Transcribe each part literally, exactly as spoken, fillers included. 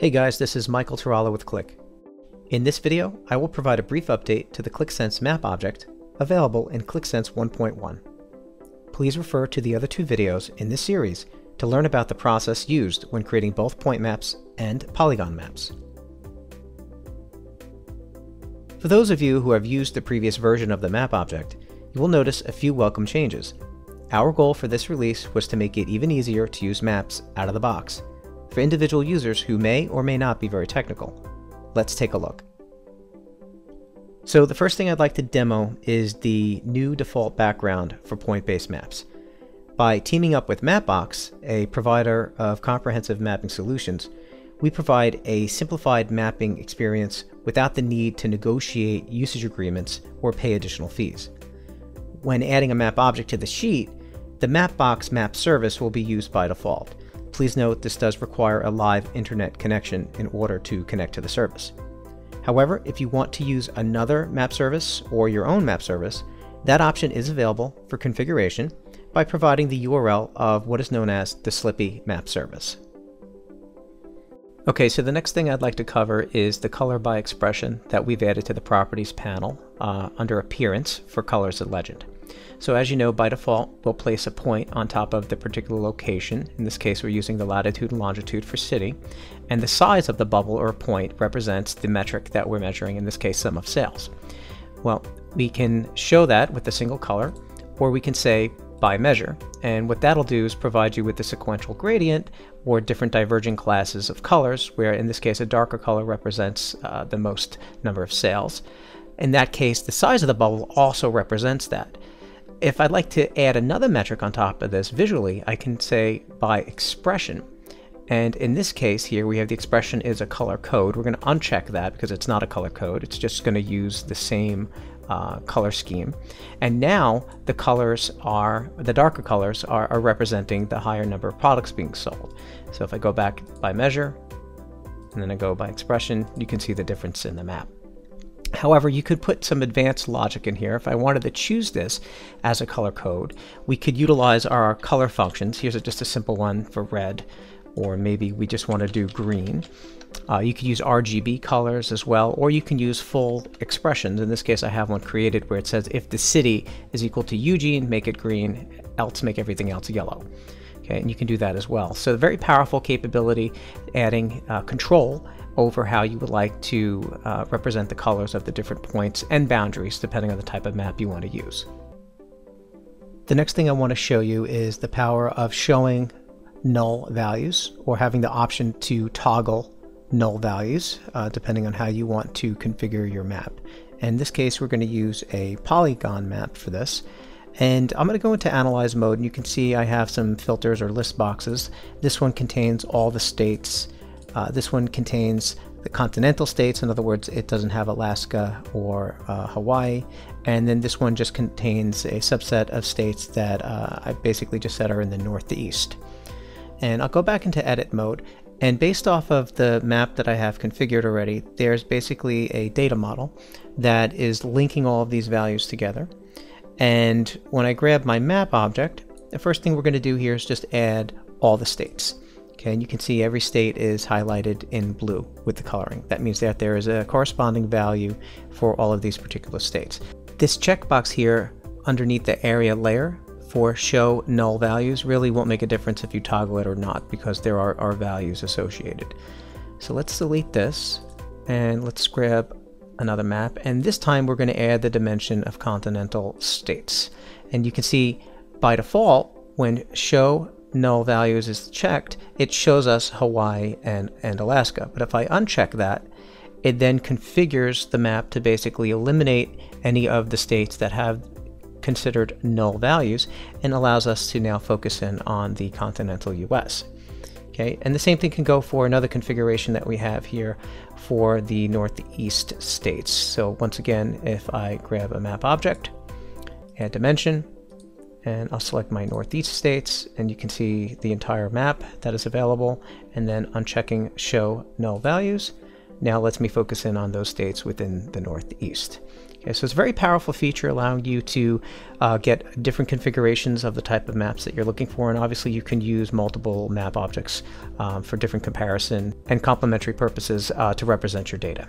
Hey guys, this is Michael Tarala with Qlik. In this video, I will provide a brief update to the Qlik Sense map object available in Qlik Sense one point one. Please refer to the other two videos in this series to learn about the process used when creating both point maps and polygon maps. For those of you who have used the previous version of the map object, you will notice a few welcome changes. Our goal for this release was to make it even easier to use maps out of the box for individual users who may or may not be very technical. Let's take a look. So the first thing I'd like to demo is the new default background for point-based maps. By teaming up with Mapbox, a provider of comprehensive mapping solutions, we provide a simplified mapping experience without the need to negotiate usage agreements or pay additional fees. When adding a map object to the sheet, the Mapbox map service will be used by default. Please note this does require a live internet connection in order to connect to the service. However, if you want to use another map service or your own map service, that option is available for configuration by providing the U R L of what is known as the Slippy Map Service. Okay, so the next thing I'd like to cover is the color by expression that we've added to the properties panel uh, under appearance for colors and legend. So as you know, by default, we'll place a point on top of the particular location. In this case, we're using the latitude and longitude for city, and the size of the bubble or point represents the metric that we're measuring, in this case, sum of sales. Well, we can show that with a single color, or we can say by measure. And what that'll do is provide you with the sequential gradient or different diverging classes of colors, where in this case, a darker color represents uh, the most number of sales. In that case, the size of the bubble also represents that. If I'd like to add another metric on top of this visually, I can say by expression. And in this case here, we have the expression is a color code. We're going to uncheck that because it's not a color code. It's just going to use the same uh, color scheme. And now the colors are, the darker colors are, are representing the higher number of products being sold. So if I go back by measure and then I go by expression, you can see the difference in the map. However, you could put some advanced logic in here. If I wanted to choose this as a color code, we could utilize our color functions. Here's a, just a simple one for red, or maybe we just want to do green. Uh, you could use R G B colors as well, or you can use full expressions. In this case, I have one created where it says, if the city is equal to Eugene, make it green, else make everything else yellow. Okay, and you can do that as well. So a very powerful capability, adding uh, control over how you would like to uh, represent the colors of the different points and boundaries, depending on the type of map you want to use. The next thing I want to show you is the power of showing null values, or having the option to toggle null values, uh, depending on how you want to configure your map. In this case, we're going to use a polygon map for this. And I'm going to go into analyze mode, and you can see I have some filters or list boxes. This one contains all the states. Uh, this one contains the continental states. In other words, it doesn't have Alaska or uh, Hawaii. And then this one just contains a subset of states that uh, I basically just said are in the Northeast. And I'll go back into edit mode. And based off of the map that I have configured already, there's basically a data model that is linking all of these values together. And when I grab my map object, the first thing we're going to do here is just add all the states. Okay, and you can see every state is highlighted in blue with the coloring. That means that there is a corresponding value for all of these particular states. This checkbox here underneath the area layer for show null values really won't make a difference if you toggle it or not, because there are, are values associated. So let's delete this and let's grab another map. And this time we're going to add the dimension of continental states. And you can see by default, when show null values is checked, it shows us Hawaii and, and Alaska. But if I uncheck that, it then configures the map to basically eliminate any of the states that have considered null values and allows us to now focus in on the continental U S. Okay, and the same thing can go for another configuration that we have here for the Northeast states. So once again, if I grab a map object, add dimension, and I'll select my Northeast states, and you can see the entire map that is available, and then unchecking show null values now lets me focus in on those states within the Northeast. Okay, so it's a very powerful feature, allowing you to uh, get different configurations of the type of maps that you're looking for, and obviously you can use multiple map objects um, for different comparison and complementary purposes uh, to represent your data.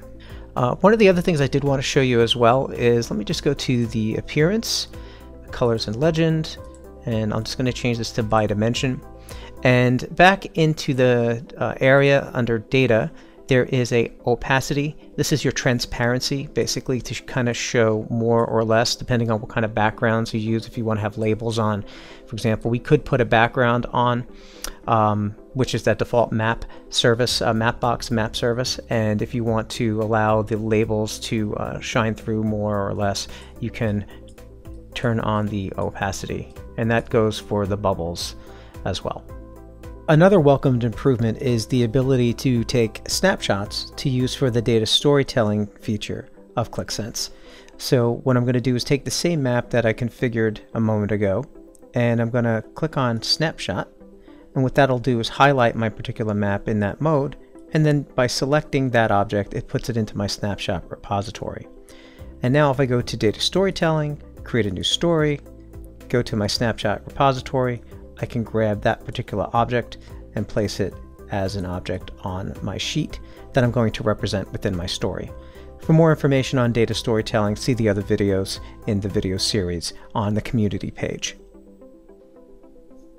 Uh, one of the other things I did want to show you as well is, let me just go to the appearance, colors and legend, and I'm just going to change this to by dimension. And back into the uh, area under data, there is a opacity. This is your transparency, basically to kind of show more or less depending on what kind of backgrounds you use. If you want to have labels on, for example, we could put a background on, um, which is that default map service, uh, Mapbox map service. And if you want to allow the labels to uh, shine through more or less, you can turn on the opacity, and that goes for the bubbles as well. Another welcomed improvement is the ability to take snapshots to use for the data storytelling feature of Qlik Sense. So what I'm going to do is take the same map that I configured a moment ago, and I'm going to click on snapshot, and what that'll do is highlight my particular map in that mode, and then by selecting that object it puts it into my snapshot repository. And now if I go to data storytelling, create a new story, go to my snapshot repository, I can grab that particular object and place it as an object on my sheet that I'm going to represent within my story. For more information on data storytelling, see the other videos in the video series on the community page.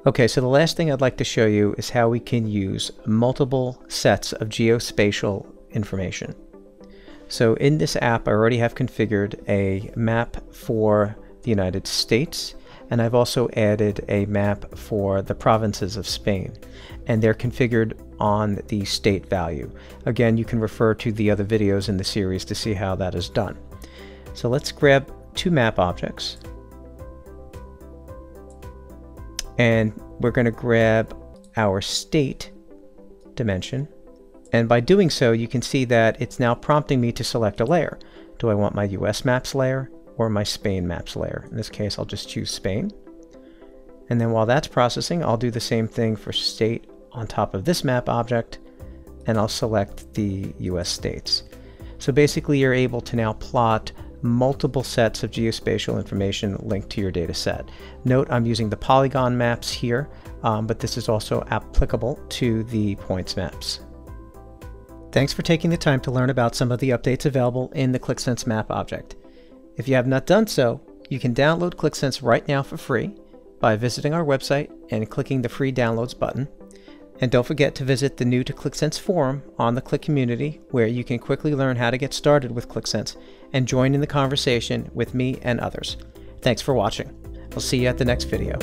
Okay, so the last thing I'd like to show you is how we can use multiple sets of geospatial information. So in this app, I already have configured a map for the United States, and I've also added a map for the provinces of Spain, and they're configured on the state value. Again, you can refer to the other videos in the series to see how that is done. So let's grab two map objects, and we're going to grab our state dimension, and by doing so you can see that it's now prompting me to select a layer. Do I want my U S maps layer or my Spain maps layer? In this case, I'll just choose Spain. And then while that's processing, I'll do the same thing for state on top of this map object, and I'll select the U S states. So basically you're able to now plot multiple sets of geospatial information linked to your data set. Note, I'm using the polygon maps here, um, but this is also applicable to the points maps. Thanks for taking the time to learn about some of the updates available in the Qlik Sense map object. If you have not done so, you can download Qlik Sense right now for free by visiting our website and clicking the free downloads button. And don't forget to visit the new to Qlik Sense forum on the Qlik community, where you can quickly learn how to get started with Qlik Sense and join in the conversation with me and others. Thanks for watching. I'll see you at the next video.